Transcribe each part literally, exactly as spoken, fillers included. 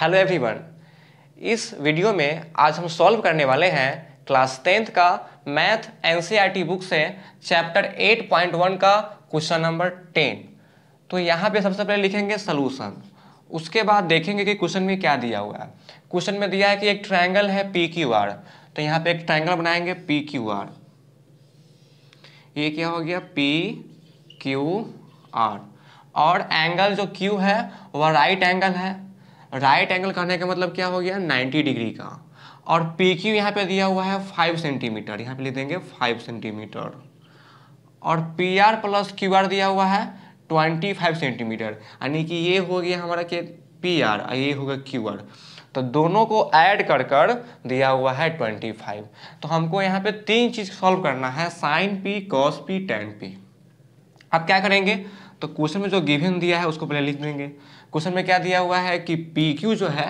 Hello everyone, इस video में आज हम सॉल्व करने वाले हैं क्लास टेंथ का मैथ एनसीईआरटी बुक से चैप्टर एट पॉइंट वन का क्वेश्चन नंबर टेन। तो यहाँ पे सबसे पहले लिखेंगे सलूशन, उसके बाद देखेंगे कि क्वेश्चन में क्या दिया हुआ है। क्वेश्चन में दिया है कि एक ट्रायंगल है पी क्यू आर, तो यहाँ पे एक ट्रायंगल बनाएंगे पी क्यू आर। ये क्या हो गया पी क्यू आर, और एंगल जो क्यू है वह राइट एंगल है। राइट एंगल कहने का मतलब क्या हो गया नब्बे डिग्री का। और पी क्यू यहाँ पे दिया हुआ है फाइव सेंटीमीटर, यहाँ पे लिख देंगे फाइव सेंटीमीटर। और P R plus Q R दिया हुआ है पच्चीस सेंटीमीटर, यानी कि ये हो गया हमारा के पी आर और ये होगा क्यू आर। तो दोनों को ऐड कर कर दिया हुआ है पच्चीस। तो हमको यहाँ पे तीन चीज़ सॉल्व करना है, sine P, cos P, tan P. अब क्या करेंगे तो क्वेश्चन में जो गिवन दिया है उसको पहले लिख देंगे। क्वेश्चन में क्या दिया हुआ है कि पी क्यू जो है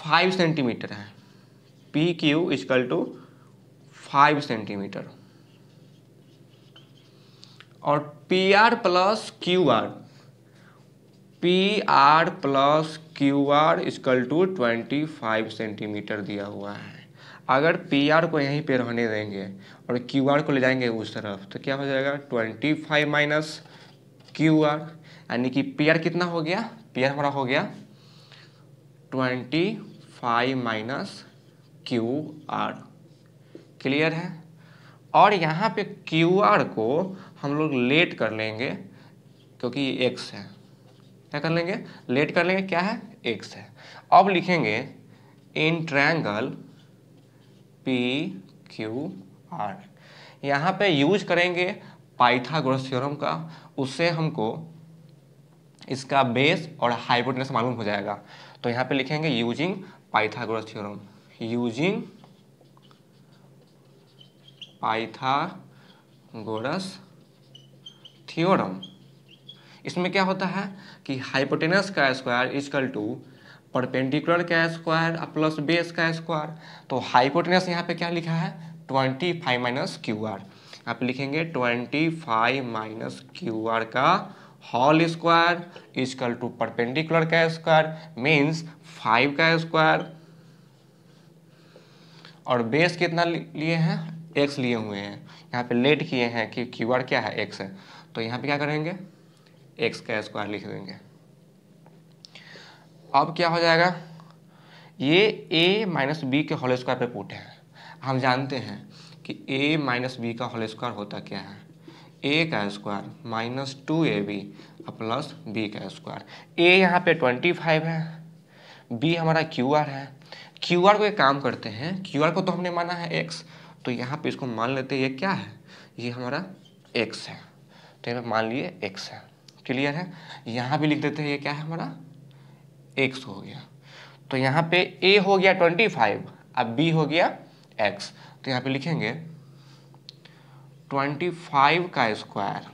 फाइव सेंटीमीटर है, P Q equal to five centimetre. और P R plus Q R, P R plus Q R equal to twenty five centimetre दिया हुआ है। अगर पी आर को यहीं पे रहने देंगे और क्यू आर को ले जाएंगे उस तरफ तो क्या हो जाएगा twenty five minus Q R, यानी कि पी आर कितना हो गया, पी आर हमारा हो गया twenty five minus Q R. Clear है। और यहाँ पे क्यू आर को हम लोग लेट कर लेंगे क्योंकि ये एक्स है। क्या कर लेंगे, लेट कर लेंगे, क्या है एक्स है। अब लिखेंगे in triangle P Q R. यहाँ पे यूज करेंगे पाइथागोरस थ्योरम का, उससे हमको इसका बेस और हाइपोटेनस मालूम हो जाएगा। तो यहाँ पे लिखेंगे using Pythagoras theorem, using Pythagoras theorem. इसमें क्या होता है कि हाइपोटेनस का स्क्वायर इजकल टू परपेंडिकुलर का स्क्वायर प्लस बेस का स्क्वायर। तो हाइपोटेनस यहाँ पे क्या लिखा है twenty five minus Q R, यहाँ पे लिखेंगे twenty five minus Q R का whole square equal to perpendicular का स्क्वायर मीन्स फाइव का स्क्वायर। और बेस कितना लिए हैं, एक्स लिए हुए हैं। यहाँ पे लेट किए हैं कि क्यू आर क्या है एक्स है, तो यहाँ पे क्या करेंगे एक्स का स्क्वायर लिख देंगे। अब क्या हो जाएगा, ये a माइनस बी के होल स्क्वायर पे पुट है। हम जानते हैं कि a माइनस बी का होल स्क्वायर होता क्या है, a का square minus two A B plus B का स्क्वायर। a यहाँ पे ट्वेंटी फाइव है, b हमारा क्यू आर है। क्यू आर को एक काम करते हैं, क्यू आर को तो हमने माना है x, तो यहाँ पे इसको मान लेते हैं ये क्या है, ये हमारा x है। तो यहाँ पे मान लिए x है। क्लियर है। यहाँ भी लिख देते हैं ये क्या है हमारा x हो गया। तो यहाँ पे a हो गया ट्वेंटी फाइव, अब b हो गया x। तो यहाँ पे लिखेंगे ट्वेंटी फाइव का square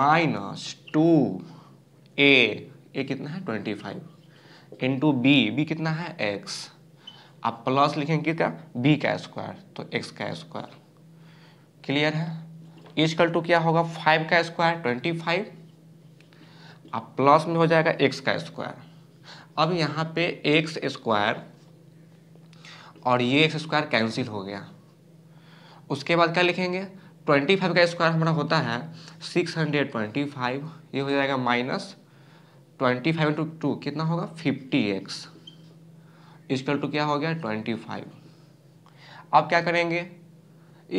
minus two a, a कितना है twenty five, into b, b कितना है x। अब प्लस लिखेंगे क्या b का स्क्वायर, तो x का स्क्वायर। क्लियर है। इक्वल टू क्या होगा फाइव का स्क्वायर ट्वेंटी फाइव, अब प्लस में हो जाएगा x का स्क्वायर। अब यहाँ पे x स्क्वायर और ये x स्क्वायर कैंसिल हो गया। उसके बाद क्या लिखेंगे ट्वेंटी फाइव का स्क्वायर हमारा होता है सिक्स हंड्रेड ट्वेंटी फाइव, ये हो जाएगा minus twenty five into two कितना होगा फिफ्टी एक्स, इक्वल टू क्या हो गया ट्वेंटी फाइव। अब क्या करेंगे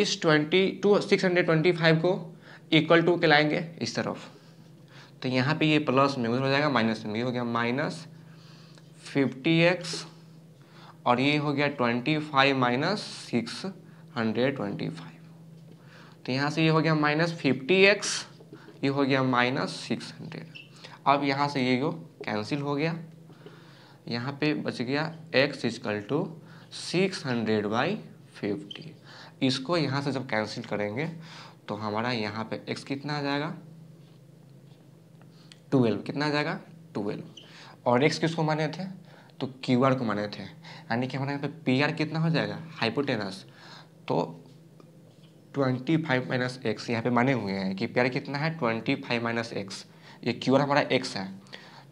इस twenty two six hundred twenty five को इक्वल टू के लाएंगे इस तरफ, तो यहाँ पे ये प्लस में उधर हो जाएगा माइनस में, ये हो गया माइनस फिफ्टी एक्स और ये हो गया twenty five minus six hundred twenty five. तो यहाँ से ये हो गया माइनस फिफ्टी एक्स, ये हो गया माइनस सिक्स हंड्रेड। अब यहाँ से ये जो कैंसिल हो गया, यहाँ पे बच गया x equal to six hundred by fifty. इसको यहाँ से जब कैंसिल करेंगे तो हमारा यहाँ पे x कितना आ जाएगा ट्वेल्व, कितना आ जाएगा ट्वेल्व। और x किसको माने थे तो क्यू आर को माने थे, यानी कि हमारे यहाँ पे पी आर कितना हो जाएगा हाइपोटेनस। तो ट्वेंटी फाइव माइनस एक्स यहाँ पे माने हुए हैं कि पी आर कितना है ट्वेंटी फाइव माइनस एक्स, ये क्यू आर हमारा x है।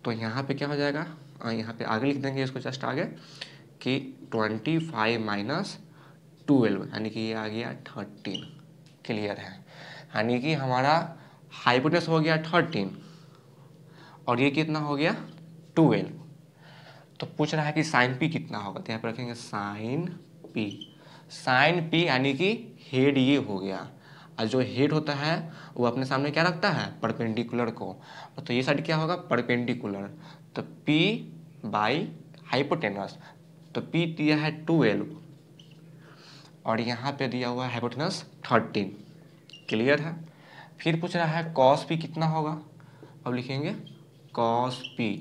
तो यहाँ पे क्या हो जाएगा यहाँ पे आगे लिख देंगे इसको जस्ट आगे कि ट्वेंटी फाइव माइनस ट्वेल्व यानी कि ये आ गया थर्टीन। क्लियर है, यानी कि हमारा हाइपोटेनस हो गया थर्टीन और ये कितना हो गया ट्वेल्व। तो पूछ रहा है कि साइन पी कितना होगा, तो यहाँ पर रखेंगे साइन पी। साइन पी यानी कि हेड ये हो गया और जो हेड होता है वो अपने सामने क्या रखता है परपेंडिकुलर को, तो ये साइड क्या होगा परपेंडिकुलर। तो पी बाई हाइपोटेनस, तो पी दिया है ट्वेल्व और यहाँ पे दिया हुआ है हाइपोटेनस थर्टीन। क्लियर है। फिर पूछ रहा है कॉस पी कितना होगा, अब लिखेंगे कॉस पी।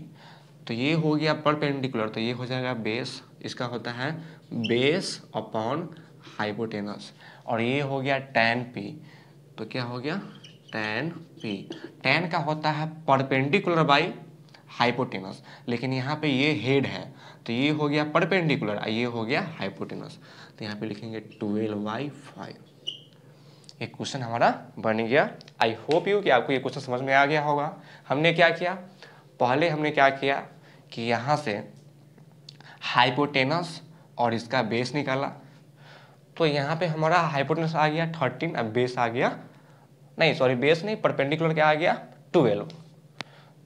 तो ये हो गया परपेंडिकुलर, तो ये हो जाएगा बेस, इसका होता है बेस अपॉन हाइपोटेनस और ये हो गया tan p। तो क्या हो गया tan p, tan का होता है परपेंडिकुलर बाई हाइपोटेनस, लेकिन यहाँ पे ये हेड है तो ये हो गया परपेंडिकुलर और ये हो गया हाइपोटेनस। तो यहाँ पे लिखेंगे ट्वेल्व बाई फाइव। ये क्वेश्चन हमारा बन गया। आई होप यू कि आपको ये क्वेश्चन समझ में आ गया होगा। हमने क्या किया, पहले हमने क्या किया कि यहाँ से हाइपोटेनस और इसका बेस निकाला, तो यहाँ पे हमारा हाइपोटेनस आ गया थर्टीन और बेस आ गया नहीं सॉरी बेस नहीं परपेंडिकुलर क्या आ गया ट्वेल्व।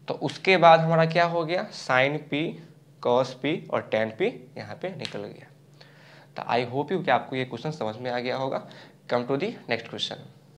तो उसके बाद हमारा क्या हो गया साइन पी कॉस पी और tan पी यहाँ पे निकल गया। तो आई होप यू कि आपको ये क्वेश्चन समझ में आ गया होगा। Come to the next question.